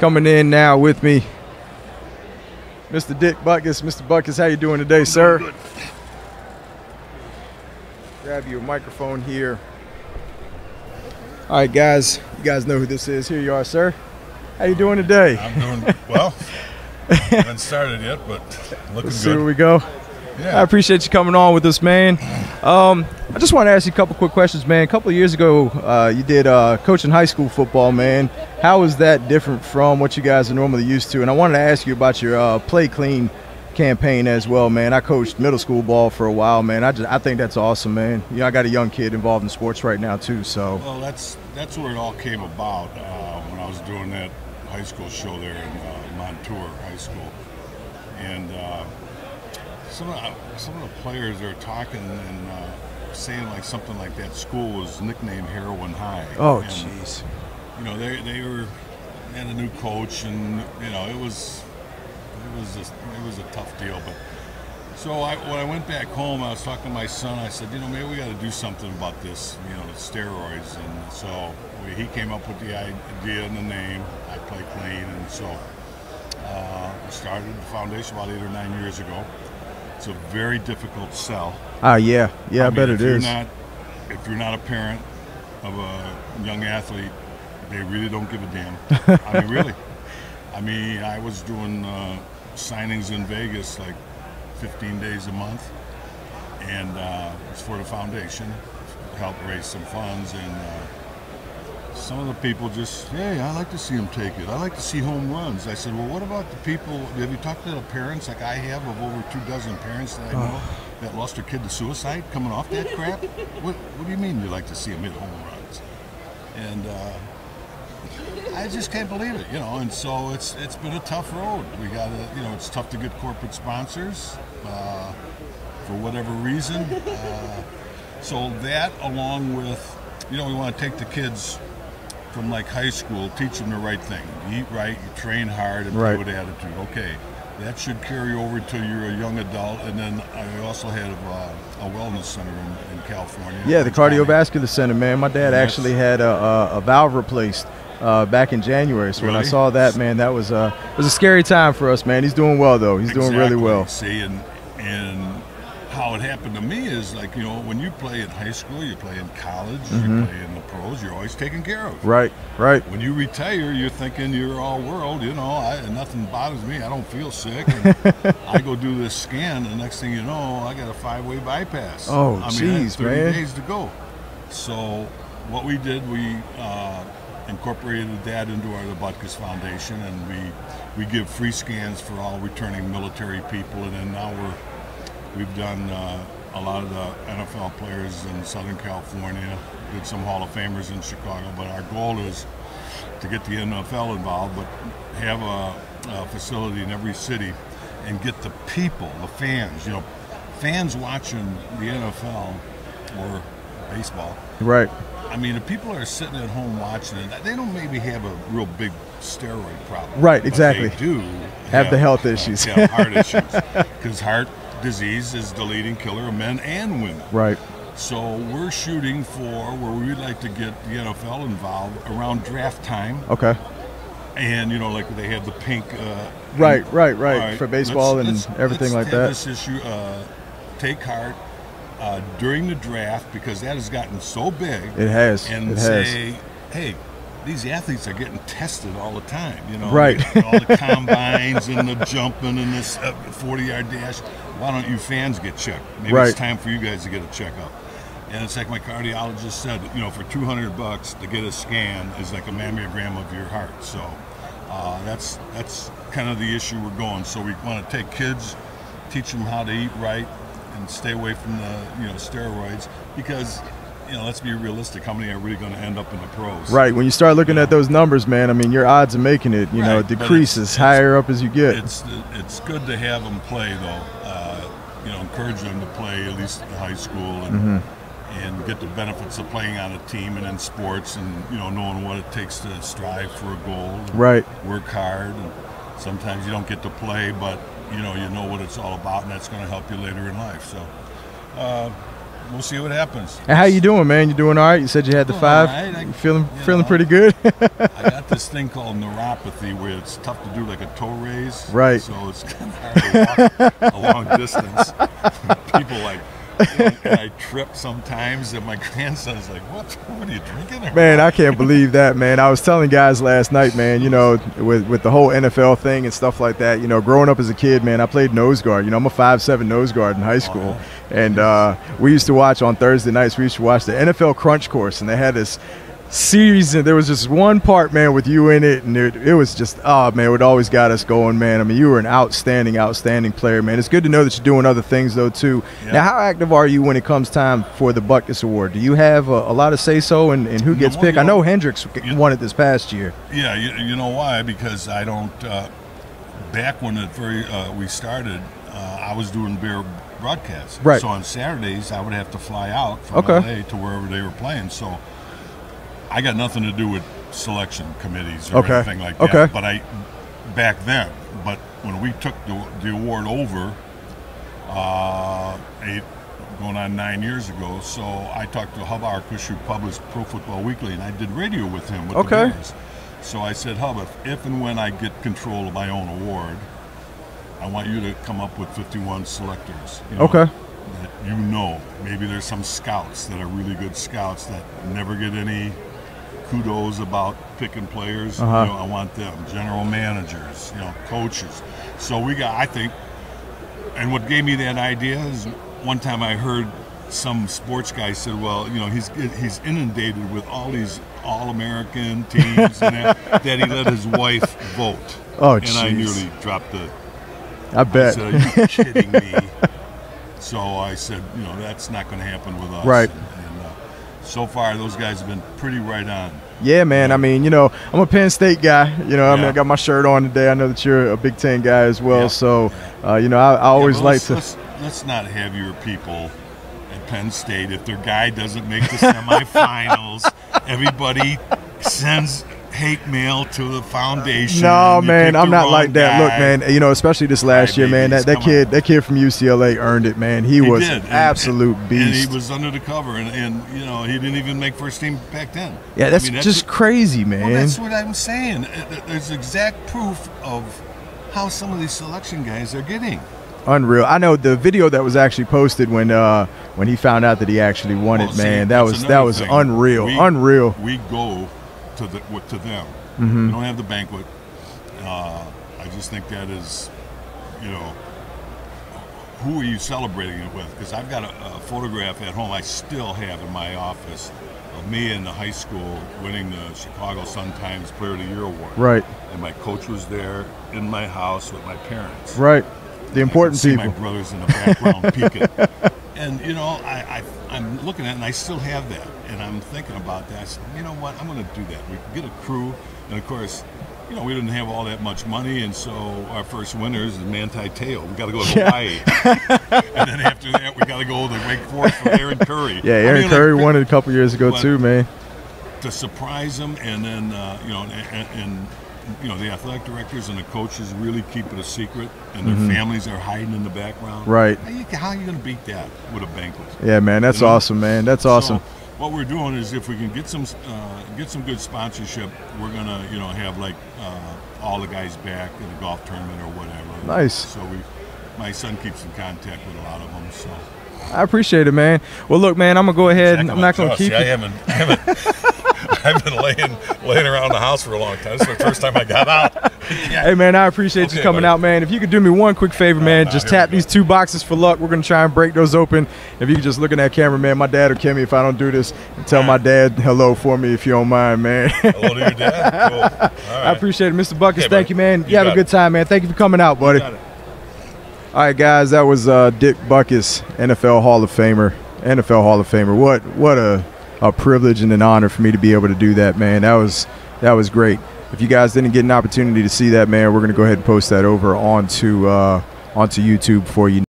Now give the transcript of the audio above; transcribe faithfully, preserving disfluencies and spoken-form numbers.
Coming in now with me, Mister Dick Butkus. Mister Butkus, how you doing today, I'm sir? Doing good. Grab your microphone here. All right, guys, you guys know who this is. Here you are, sir. How you doing today? I'm doing well. Haven't started yet, but looking Let's good. Here we go. Yeah. I appreciate you coming on with us, man. Um, I just want to ask you a couple quick questions, man. A couple of years ago, uh, you did uh, coaching high school football, man. How is that different from what you guys are normally used to? And I wanted to ask you about your uh, Play Clean campaign as well, man. I coached middle school ball for a while, man. I just I think that's awesome, man. You know, I got a young kid involved in sports right now too, so. Well, that's that's where it all came about uh, when I was doing that high school show there in uh, Montour High School, and. Uh, Some of, the, some of the players are talking and uh, saying like something like that school was nicknamed Heroin High. Oh, jeez. You know, they they were they had a new coach, and you know it was it was a, it was a tough deal. But so I, when I went back home, I was talking to my son. I said, you know, maybe we got to do something about this. You know, the steroids. And so we, he came up with the idea and the name. I Play Clean, and so uh, we started the foundation about eight or nine years ago. It's a very difficult sell. Ah, yeah, yeah, I, I mean, bet it is. Not, if you're not a parent of a young athlete, they really don't give a damn. I mean, really. I mean, I was doing uh, signings in Vegas like fifteen days a month, and uh, it's for the foundation, help raise some funds, and uh, some of the people just, hey, I like to see them take it. I like to see home runs. I said, well, what about the people? Have you talked to the parents like I have of over two dozen parents that I know oh. that lost their kid to suicide coming off that crap? What, what do you mean you like to see them hit home runs? And uh, I just can't believe it, you know. And so it's it's been a tough road. We got to, you know, it's tough to get corporate sponsors uh, for whatever reason. Uh, so that along with, you know, we want to take the kids from like high school, teach them the right thing. You eat right, you train hard, and right. play with attitude. Okay, that should carry over till you're a young adult. And then I also had a, a wellness center in, in California. Yeah, the cardiovascular center, man. My dad and actually had a, a, a valve replaced uh, back in January. So really? When I saw that, man, that was a, it was a scary time for us, man. He's doing well, though. He's exactly. doing really well. See, and, and how it happened to me is like, you know, when you play in high school, you play in college, mm-hmm. you play in the pros, you're always taken care of. Right, right. When you retire, you're thinking you're all world, you know, I, nothing bothers me, I don't feel sick. And I go do this scan, and the next thing you know, I got a five-way bypass. Oh, I mean, geez, I had thirty man. days to go. So what we did, we uh, incorporated that into our the Butkus Foundation, and we, we give free scans for all returning military people, and then now we're We've done uh, a lot of the N F L players in Southern California, did some Hall of Famers in Chicago, but our goal is to get the N F L involved, but have a, a facility in every city and get the people, the fans, you know, fans watching the N F L or baseball. Right. I mean, if people are sitting at home watching it, they don't maybe have a real big steroid problem. Right, exactly. They do have, have the health uh, issues. Yeah, heart issues. Because heart disease is the leading killer of men and women. Right. So we're shooting for where we'd like to get the N F L involved around draft time. Okay. And, you know, like they have the pink. Uh, right, and, right, right, right. For baseball let's, and let's, everything let's like that. This issue, uh, take heart uh, during the draft, because that has gotten so big. It has. And it say, has. hey, these athletes are getting tested all the time, you know. Right. All the combines and the jumping and this forty-yard dash. Why don't you fans get checked? Maybe right. it's time for you guys to get a checkup. And it's like my cardiologist said, you know, for two hundred bucks to get a scan is like a mammogram of your heart. So uh, that's that's kind of the issue we're going. So we want to take kids, teach them how to eat right, and stay away from the, you know, steroids, because, you know, let's be realistic. How many are really going to end up in the pros? Right. When you start looking yeah. at those numbers, man, I mean, your odds of making it, you right. know, it decreases it's, higher it's, up as you get. It's it's good to have them play, though. Uh, you know, encourage them to play at least in high school, and mm-hmm. and get the benefits of playing on a team and in sports, and, you know, knowing what it takes to strive for a goal. Right. Work hard. And sometimes you don't get to play, but, you know, you know what it's all about, and that's going to help you later in life. So. Uh, we'll see what happens. And how you doing, man? You doing all right? You said you had the five. All right. I, you feeling you feeling know, pretty good? I got this thing called neuropathy where it's tough to do like a toe raise. Right. So it's kind of hard to walk a long distance. People like, and I trip sometimes, and my grandson's like, what, what are you drinking? Or man, what? I can't believe that, man. I was telling guys last night, man, you know, with, with the whole N F L thing and stuff like that, you know, growing up as a kid, man, I played nose guard. You know, I'm a five seven nose guard in high school. Oh, yeah. And uh, we used to watch on Thursday nights, we used to watch the N F L Crunch Course, and they had this series, and there was just one part, man, with you in it, and it, it was just, oh, man, it always got us going, man. I mean, you were an outstanding, outstanding player, man. It's good to know that you're doing other things, though, too. Yeah. Now, how active are you when it comes time for the Butkus Award? Do you have a, a lot of say-so in, in who gets no, well, picked? I know Hendricks you, won it this past year. Yeah, you, you know why? Because I don't uh, – back when it very uh, we started, uh, I was doing beer broadcasts. Right. So on Saturdays, I would have to fly out from okay. L A to wherever they were playing, so – I got nothing to do with selection committees or okay. anything like that. Okay. But I, back then, but when we took the, the award over, uh, eight, going on nine years ago, so I talked to Hub Arkush, who published Pro Football Weekly, and I did radio with him with okay. the Bears. So I said, Hub, if, if and when I get control of my own award, I want you to come up with fifty-one selectors. You know? Okay. That you know. Maybe there's some scouts that are really good scouts that never get any kudos about picking players. Uh-huh. You know, I want them, general managers, you know, coaches. So we got, I think, and what gave me that idea is one time I heard some sports guy said, well, you know, he's he's inundated with all these All-American teams and that, that he let his wife vote. Oh, and geez. I nearly dropped the. I bet. I said, are you kidding me? So I said, you know, that's not going to happen with us. Right. So far, those guys have been pretty right on. Yeah, man. I mean, you know, I'm a Penn State guy. You know, yeah. I mean, I got my shirt on today. I know that you're a Big Ten guy as well. Yeah. So, uh, you know, I, I always yeah, like to. Let's, let's not have your people at Penn State. If their guy doesn't make the semifinals, everybody sends hate mail to the foundation. No, man, I'm not like that. Guy. Look, man, you know, especially this last Hi, year, babies, man, that, that kid on. that kid from U C L A earned it, man. He, he was did. an absolute and, beast. And he was under the cover, and, and, you know, he didn't even make first team back then. Yeah, that's, I mean, that's just what, crazy, man. Well, that's what I'm saying. There's exact proof of how some of these selection guys are getting. Unreal. I know the video that was actually posted when uh, when he found out that he actually won well, it, see, man, that was, that was thing. unreal, we, unreal. We go... To, the, to them. Mm-hmm. We don't have the banquet. Uh, I just think that is, you know, who are you celebrating it with? Because I've got a, a photograph at home I still have in my office of me in the high school winning the Chicago Sun-Times Player of the Year Award. Right. And my coach was there in my house with my parents. Right. The important people. I can see my brothers in the background peeking. And, you know, I, I, I'm looking at it, and I still have that. And I'm thinking about that. I said, you know what? I'm going to do that. We get a crew. And, of course, you know, we didn't have all that much money. And so our first winners is Manti Te'o. We got to go to Hawaii. Yeah. And then after that, we got to go to Wake Forest for Aaron Curry. Yeah, Aaron I mean, Curry like, won it a couple years ago, too, man. To surprise them, and then, uh, you know, and, and, you know, the athletic directors and the coaches really keep it a secret, and their mm-hmm. families are hiding in the background. Right. How, you, how are you going to beat that with a banquet? Yeah, man, that's you know? awesome, man. That's awesome. So, what we're doing is if we can get some uh, get some good sponsorship, we're gonna you know have like uh, all the guys back in a golf tournament or whatever. Nice. So we, my son keeps in contact with a lot of them. So I appreciate it, man. Well, look, man, I'm gonna go ahead and I'm not gonna keep. See, I haven't. I haven't I've been laying laying around the house for a long time. This is the first time I got out. Yeah. Hey, man, I appreciate okay, you coming buddy. out, man. If you could do me one quick favor, man, uh, just tap these two boxes for luck. We're going to try and break those open. If you could just look in that camera, man, my dad will kill me if I don't do this. And tell right. my dad hello for me if you don't mind, man. Hello to your dad? Cool. All right. I appreciate it. Mister Butkus, okay, thank buddy. you, man. You, you have a good it. time, man. Thank you for coming out, buddy. All right, guys, that was uh, Dick Butkus, N F L Hall of Famer. N F L Hall of Famer. What, what a... a privilege and an honor for me to be able to do that, man. That was that was great. If you guys didn't get an opportunity to see that, man, we're going to go ahead and post that over onto, uh, onto YouTube for you.